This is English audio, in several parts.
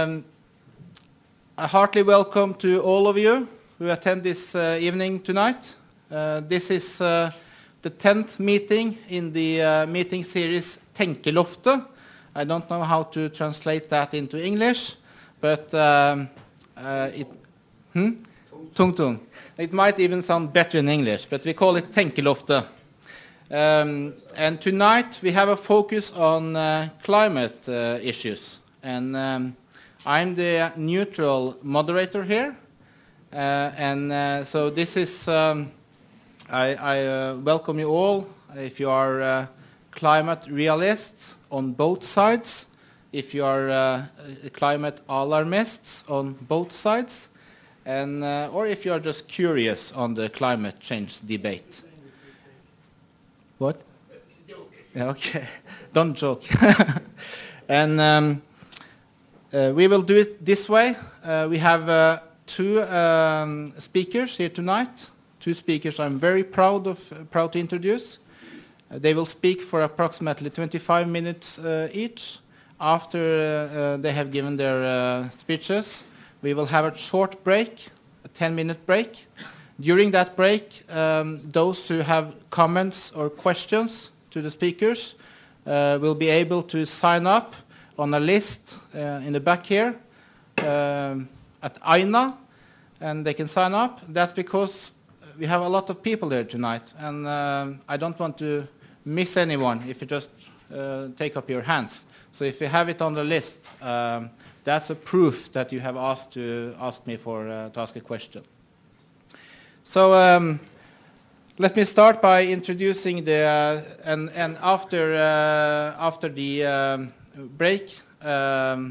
I heartily welcome to all of you who attend this evening tonight. This is the 10th meeting in the meeting series Tenkeloftet. I don't know how to translate that into English, but it might even sound better in English, but we call it Tenkeloftet. And tonight we have a focus on climate issues. And I'm the neutral moderator here. So this is, I welcome you all if you are climate realists on both sides, if you are climate alarmists on both sides, and or if you are just curious on the climate change debate. What? Okay, don't joke. And we will do it this way. We have two speakers here tonight. Two speakers I'm very proud to introduce. They will speak for approximately 25 minutes each. After they have given their speeches, we will have a short break, a 10-minute break. During that break, those who have comments or questions to the speakers will be able to sign up on a list in the back here at Aina, and they can sign up. That's because we have a lot of people here tonight, and I don't want to miss anyone if you just take up your hands. So if you have it on the list, that's a proof that you have asked to ask me for to ask a question. So let me start by introducing the and after the break, I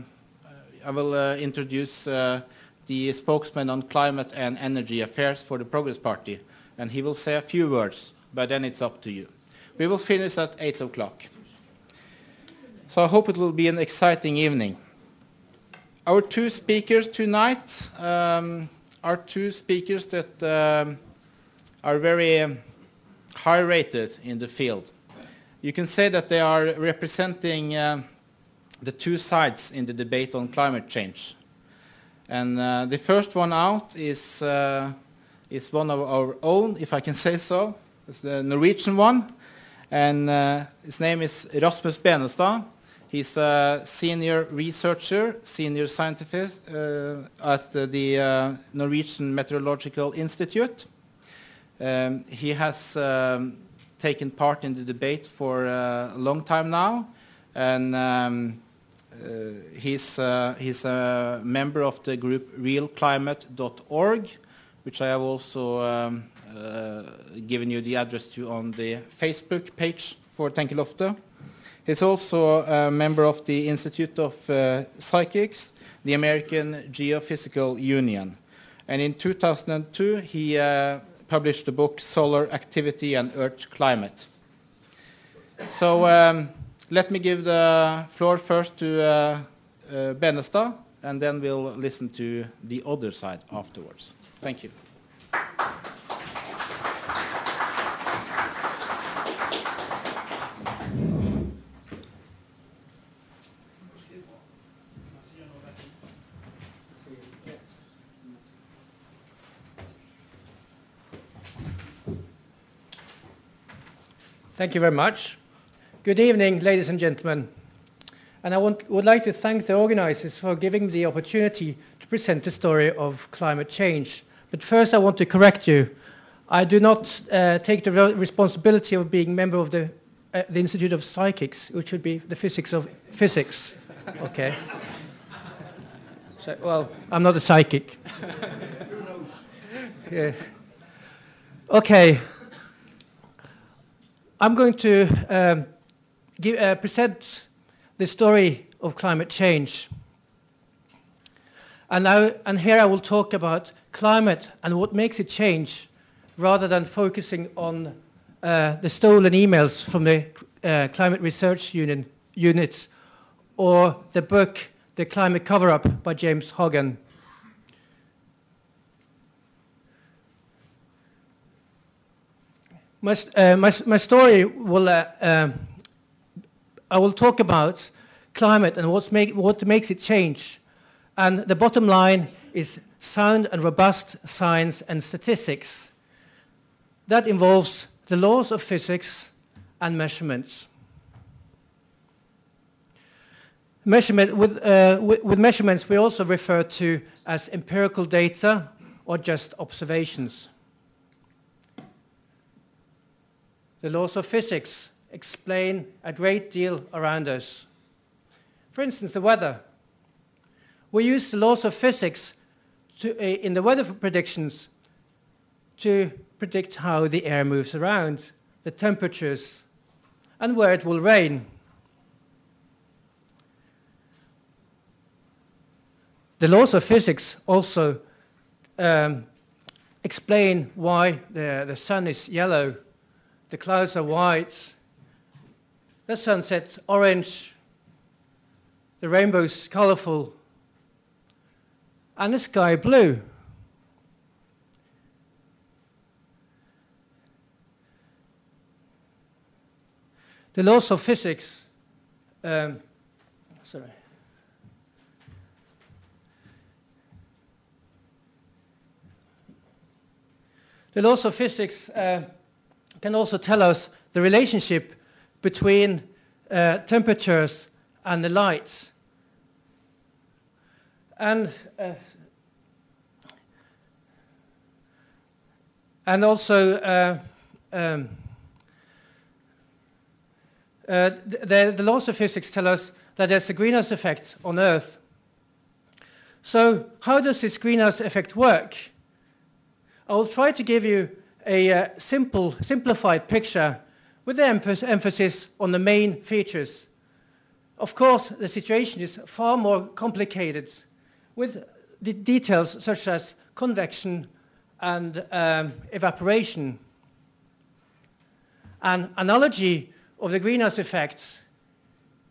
will introduce the spokesman on climate and energy affairs for the Progress Party, and he will say a few words, but then it's up to you. We will finish at 8 o'clock. So I hope it will be an exciting evening. Our two speakers tonight are two speakers that are very high rated in the field. You can say that they are representing the two sides in the debate on climate change. And the first one out is one of our own, if I can say so. It's the Norwegian one. And his name is Rasmus Benestad. He's a senior researcher, senior scientist at the Norwegian Meteorological Institute. He has taken part in the debate for a long time now, and he's a member of the group realclimate.org, which I have also given you the address to on the Facebook page for Tenkeloftet. He's also a member of the Institute of Psychics, the American Geophysical Union. And in 2002, he published the book Solar Activity and Earth's Climate. So let me give the floor first to Benestad, and then we'll listen to the other side afterwards. Thank you. Thank you very much. Good evening, ladies and gentlemen. And I would like to thank the organizers for giving me the opportunity to present the story of climate change. But first I want to correct you. I do not take the responsibility of being member of the Institute of Psychics, which should be the physics of physics. Okay. So, well, I'm not a psychic. Yeah. Okay. I'm going to present the story of climate change. And here I will talk about climate and what makes it change, rather than focusing on the stolen emails from the Climate Research Unit or the book, The Climate Cover-Up by James Hoggan. My story will, I will talk about climate and what makes it change, And the bottom line is sound and robust science and statistics. That involves the laws of physics and measurements. With measurements, we also refer to as empirical data or just observations. The laws of physics explain a great deal around us. For instance, the weather. We use the laws of physics in the weather predictions to predict how the air moves around, the temperatures, and where it will rain. The laws of physics also explain why the sun is yellow, the clouds are white, the sunset's orange, the rainbow's colorful, and the sky blue. The laws of physics can also tell us the relationship between temperatures and the light. And also the laws of physics tell us that there's a greenhouse effect on Earth. So how does this greenhouse effect work? I'll try to give you a simplified picture with the emphasis on the main features. Of course, the situation is far more complicated with the details such as convection and evaporation. An analogy of the greenhouse effect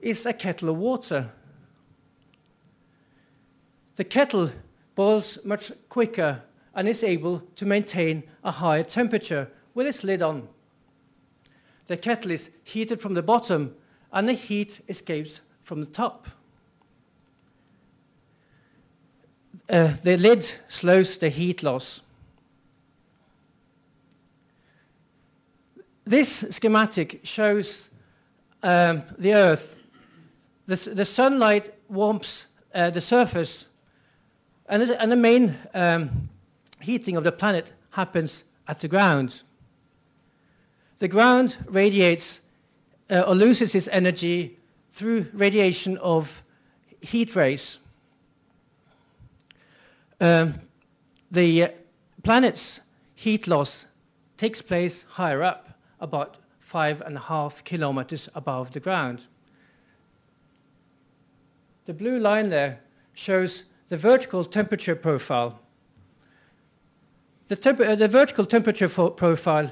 is a kettle of water. The kettle boils much quicker and is able to maintain a higher temperature with its lid on. The kettle is heated from the bottom, and the heat escapes from the top. The lid slows the heat loss. This schematic shows the Earth. The sunlight warms the surface, and the main heating of the planet happens at the ground. The ground radiates or loses its energy through radiation of heat rays. The planet's heat loss takes place higher up, about 5.5 kilometers above the ground. The blue line there shows the vertical temperature profile. The vertical temperature profile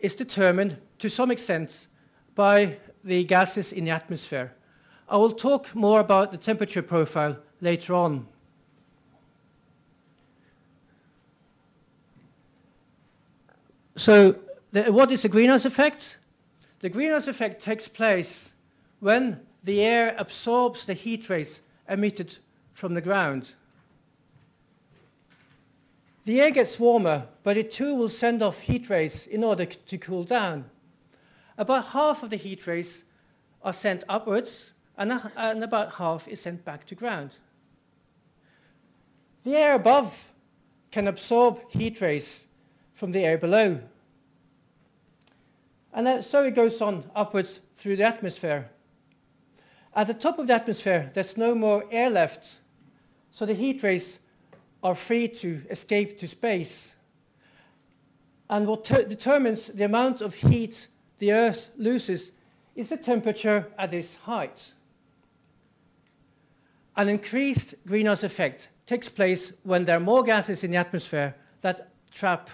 is determined to some extent by the gases in the atmosphere. I will talk more about the temperature profile later on. So what is the greenhouse effect? The greenhouse effect takes place when the air absorbs the heat rays emitted from the ground. The air gets warmer, but it too will send off heat rays in order to cool down. About half of the heat rays are sent upwards, and about half is sent back to ground. The air above can absorb heat rays from the air below. And so it goes on upwards through the atmosphere. At the top of the atmosphere, there's no more air left, so the heat rays are free to escape to space. And what determines the amount of heat the Earth loses is the temperature at this height. An increased greenhouse effect takes place when there are more gases in the atmosphere that trap